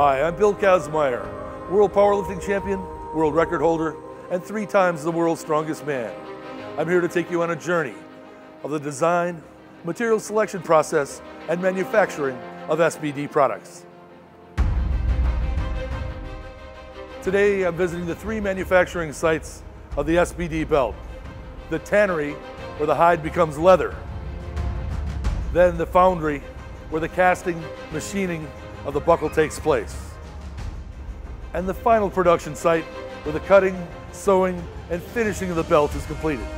Hi, I'm Bill Kazmaier, world powerlifting champion, world record holder, and 3 times the world's strongest man. I'm here to take you on a journey of the design, material selection process, and manufacturing of SBD products. Today, I'm visiting the 3 manufacturing sites of the SBD belt. The tannery, where the hide becomes leather. Then the foundry, where the casting, machining of the buckle takes place. And the final production site, where the cutting, sewing, and finishing of the belt is completed.